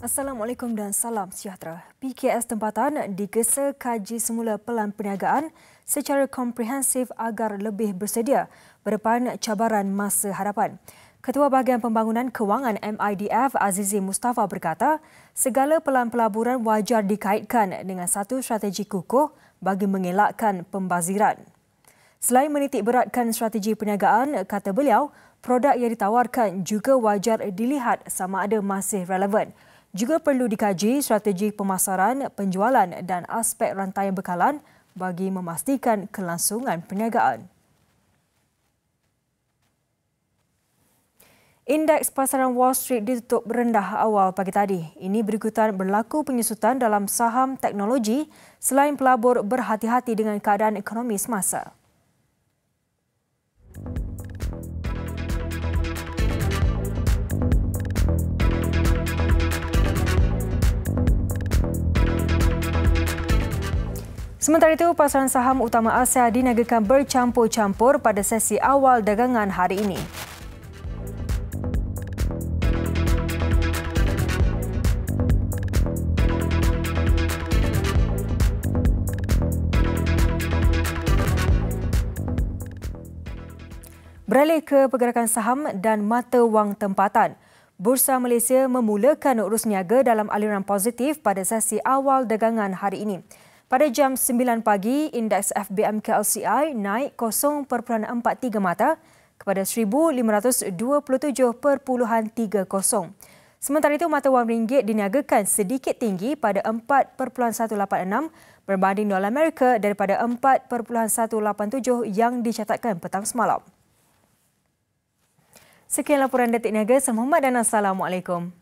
Assalamualaikum dan salam sejahtera. PKS tempatan digesa kaji semula pelan perniagaan secara komprehensif agar lebih bersedia berdepan cabaran masa hadapan. Ketua Bahagian Pembangunan Kewangan MIDF Azizi Mustafa berkata, segala pelan pelaburan wajar dikaitkan dengan satu strategi kukuh bagi mengelakkan pembaziran. Selain menitik beratkan strategi perniagaan, kata beliau, produk yang ditawarkan juga wajar dilihat sama ada masih relevan. Juga perlu dikaji strategi pemasaran, penjualan dan aspek rantaian bekalan bagi memastikan kelangsungan perniagaan. Indeks pasaran Wall Street ditutup rendah awal pagi tadi. Ini berikutan berlaku penyusutan dalam saham teknologi selain pelabur berhati-hati dengan keadaan ekonomi semasa. Sementara itu, pasaran saham utama Asia diniagakan bercampur-campur pada sesi awal dagangan hari ini. Beralih ke pergerakan saham dan mata wang tempatan. Bursa Malaysia memulakan urus niaga dalam aliran positif pada sesi awal dagangan hari ini. Pada jam 9 pagi, indeks FBM KLCI naik 0.43 mata kepada 1,527.30. Sementara itu, mata wang ringgit diniagakan sedikit tinggi pada 4.186 berbanding dolar Amerika daripada 4.187 yang dicatatkan petang semalam. Sekian laporan Detik Niaga, saya Muhammad dan Assalamualaikum.